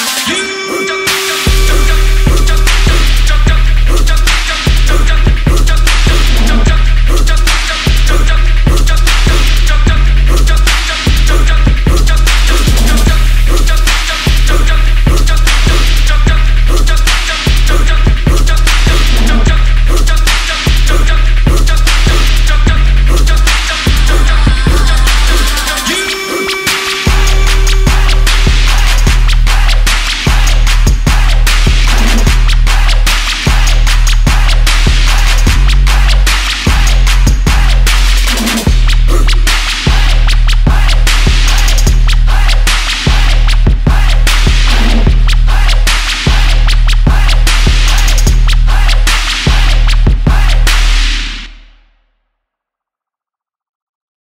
I love it.